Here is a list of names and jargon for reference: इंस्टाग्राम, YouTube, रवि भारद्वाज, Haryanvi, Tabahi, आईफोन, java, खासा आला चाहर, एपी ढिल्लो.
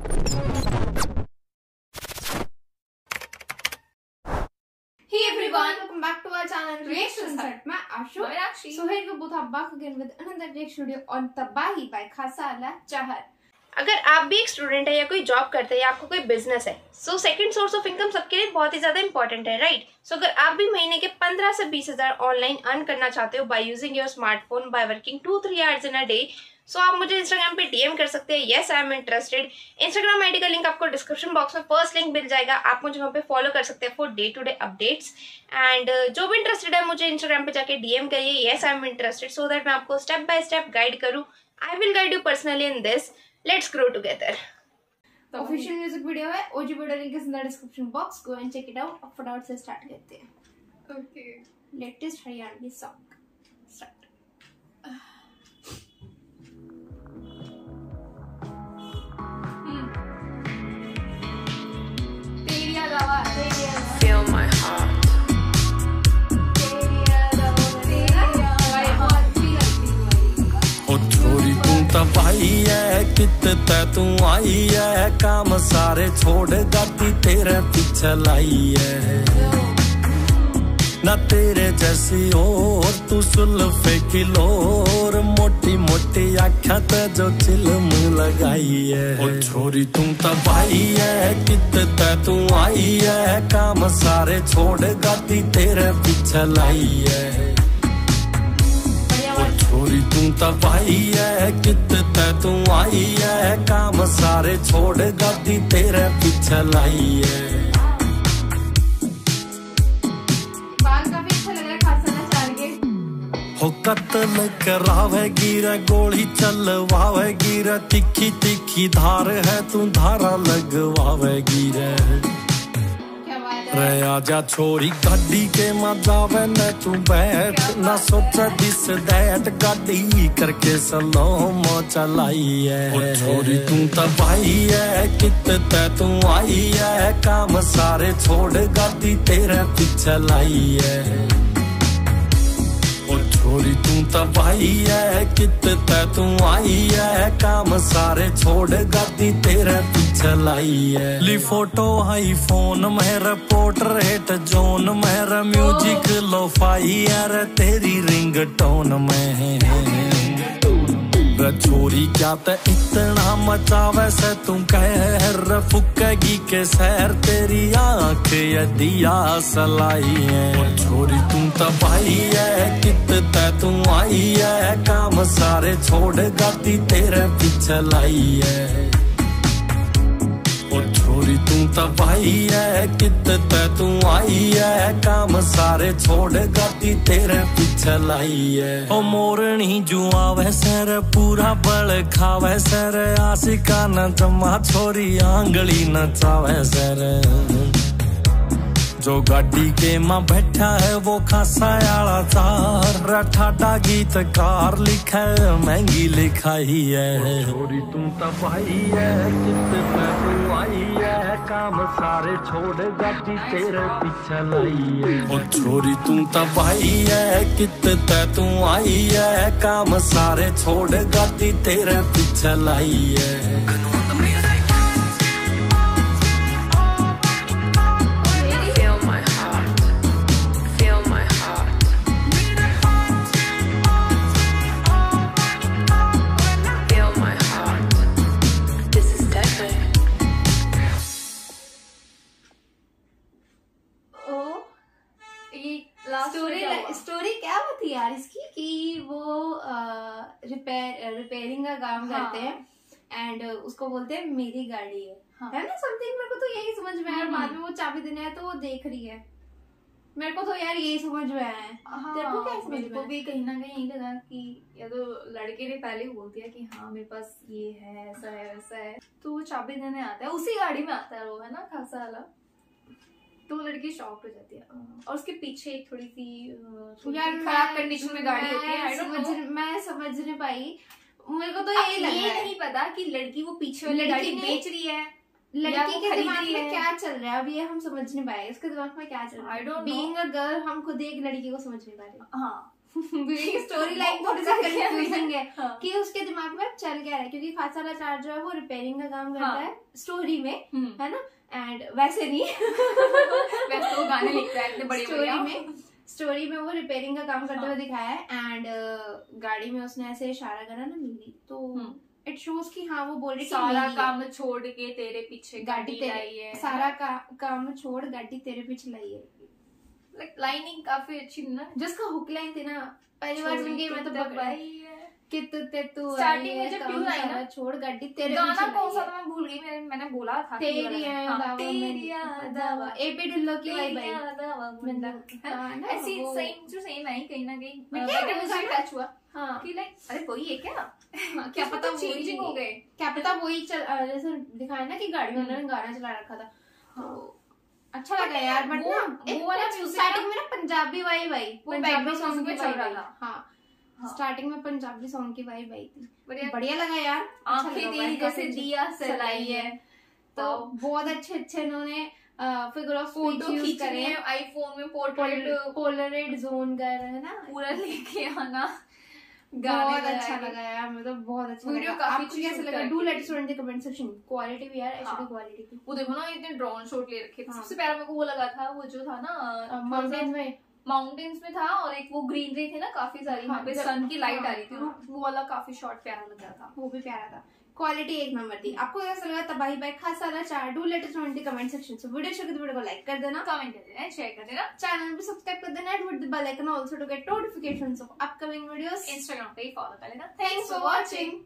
तबाही बाय खासा आला चाहर। अगर आप भी एक स्टूडेंट है या कोई जॉब करते हैं या आपको कोई बिजनेस है, so second source of income सबके लिए बहुत ही ज्यादा इंपॉर्टेंट है, राइट। सो अगर आप भी महीने के 15 से 20 हजार ऑनलाइन अर्न करना चाहते हो by using your smartphone, by working 2-3 hours in a day, so आप मुझे इंस्टाग्राम पे डीएम कर सकते हैं। Yes I am interested. इंस्टाग्राम ID का लिंक आपको डिस्क्रिप्शन बॉक्स में फर्स्ट लिंक मिल जाएगा। आप मुझे वहाँ पे फॉलो कर सकते हैं for day to day updates. And जो भी इंटरेस्टेड है मुझे इंस्टाग्राम पे जाके डीएम करिए yes I am interested, so that मैं आपको स्टेप बाय स्टेप गाइड करूँ। I will guide you personally in this. Let's grow together. तो ऑफिशियल म्यूजिक वीडियो है, OG video link is in the description box, go and check it out. अब फटाफट से start करते हैं। Okay, latest Haryanvi song start. Feel my heart. ओ छोरी तू तबाही है, कितने तू आई है, काम सारे छोड़ जाती तेरे पीछे लाई है। ना तेरे जैसी और तू सुल्फे की लोर, मोटी मोटी आँखा ते जो चिलम लगाई है। ओ छोरी तू तबाही है, कितने तू आई है, काम सारे छोड़ गाती तेरे पीछे लाई है। ओ छोरी तू तबाही है, कितने तू आई है, काम सारे छोड़ गाती तेरे पीछे लाई है। हो कत्ल करावेगी रे, गोली चलवावेगी रे, तिखी तिखी धार है तू धारा लगवावेगी रे। आजा छोरी गाड़ी के मजावे न तू बैठ, ना सोचा दिस दैट गाड़ी करके सलो मो चलाई है। छोरी तू तबाही है, कितने तू आई है, काम सारे छोड़ गाड़ी तेरे पीछे लाई है। छोरी तू तबाही है, कितने तू आई है, काम सारे छोड़ गाती तेरे पीछे लाई है। ली फोटो हाई फोन मेरा, पोर्ट्रेट जोन मेरा, म्यूजिक लोफाई यार तेरी रिंग टोन में है। छोरी क्या ते इतना मचावे से तू कह र, फुकेगी के सैर तेरी आँख यदि सलाई है। छोरी तू तबाही है, कितने तू आई है, काम सारे छोड़ गाती तेरे पीछे लाई है। छोरी तू तबाही है, कितने तू आई है, काम सारे छोड़ गाती तेरे पीछे लाई है। ओ मोरनी जुआ वैसे रे, पूरा बल खावे से रे, आशिका न जमा छोरी आंगली न चावे से रे। जो गाड़ी के माँ बैठा है वो खासा आला चाहर, ठाटा गीतकार लिखा है, महंगी लिखाई है। छोरी तू तबाही है, कितने तू आई है, काम सारे छोड़ गाती तेरे पीछे लाई है। ओ छोरी तू तबाही है, कितने तू आई है, काम सारे छोड़ गाती तेरे पीछे लाई है। स्टोरी क्या होती है यार इसकी, कि वो रिपेयरिंग का काम करते हैं एंड उसको बोलते हैं मेरी गाड़ी है, है ना, समथिंग। मेरे को तो यही समझ में आया। बाद में वो चाबी देने है तो वो देख रही है। मेरे को तो यार यही समझ में आया है। तेरे को क्या समझ में? भी कहीं ना कहीं लगा कि या तो लड़के ने पहले ही बोल दिया कि हाँ मेरे पास ये है, ऐसा है, वैसा है, तो वो चाबी देने आता है, उसी गाड़ी में आता है वो, है ना, खासा आला। तो लड़की शॉक हो जाती है और उसके पीछे एक थोड़ी सी यार खराब कंडीशन में गाड़ी होती है। मैं समझ नहीं पाई। मेरे को तो यही लग रहा है, नहीं पता कि लड़की वो पीछे वाली गाड़ी बेच रही है, लड़की के दिमाग में क्या चल रहा है। अब ये हम समझ नहीं पाए उसके दिमाग में क्या चल रहा है। बीइंग अ गर्ल हम खुद एक लड़की को समझ नहीं पा रहे। हाँ स्टोरी लाइन थोड़ी सी कंफ्यूजिंग है कि उसके दिमाग में चल क्या रहा है, क्योंकि खासा आला चाहर जो है वो रिपेयरिंग का काम करता है स्टोरी में, है ना, एंड वैसे नहीं वैसे वो गाने लिखता है इतने बड़े-बड़े में। स्टोरी में वो रिपेयरिंग का काम करते हुए दिखाया है, एंड गाड़ी में उसने ऐसे इशारा करा ना मिली, तो इट शोज कि हाँ वो बोल रही सारा काम छोड़ के तेरे पीछे गाड़ी लाई है, सारा काम छोड़ गाड़ी तेरे पीछे लाई है। लाइनिंग काफी अच्छी ना, जिसका हुक लाइन थी ना पहली बार सुन के मैं तो बकवाई है कि तू ते तू स्टार्टिंग में जब क्यों आई ना छोड़ गड्डी तेरे गाना कौन सा था मैं भूल गई, मैंने बोला था तेरी दावा एपी ढिल्लो की वाइब आई मतलब ऐसी सेम जो सेम है कहीं ना कहीं, मतलब मुझे टच हुआ हां कि लाइक अरे वही है क्या, क्या पता चेंजिंग हो गए, क्या पता वही जैसे दिखाया ना कि गाड़ी में उन्होंने गाना चला रखा था तो अच्छा लगा यार। बट ना वो वाला स्टार्टिंग में ना पंजाबी वाइब आई, वो बैकग्राउंड सॉन्ग पे चल रहा था। हाँ स्टार्टिंग में पंजाबी सॉन्ग की वाइब आई थी, बढ़िया लगा यार। आंखें तेरी जैसे दिया सलाई है, तो बहुत अच्छे अच्छे इन्होंने फिगर ऑफ फोटो खींचे हैं आईफोन में, पोलराइड जोन कर है ना पूरा लेके आना, बहुत अच्छा लगा यार, मतलब बहुत अच्छा वीडियो काफी कैसे लगा। Do let us know in the comment section. Quality भी यार अच्छी क्वालिटी की, वो देखो ना इतने ड्रोन शॉट ले रखे। सबसे पहला मेरे को वो लगा था वो जो था ना माउंटेन्स में था, और एक वो ग्रीनरी थी ना काफी सारी, वहां पे सन की लाइट आ रही थी, वो वाला काफी शॉट प्यारा लग रहा था, वो भी प्यारा था, क्वालिटी एक नंबर थी। आपको कैसा लगा तबाही by खासा आला चाहर? Do let us know in the comment section. So video अच्छी लगी तो वीडियो को लाइक कर देना, कमेंट कर देना, शेयर कर देना, चैनल पे सब्सक्राइब कर देना, hit the bell icon also to get notifications of upcoming videos. इंस्टाग्राम पे फॉलो कर लेना। Thanks for watching.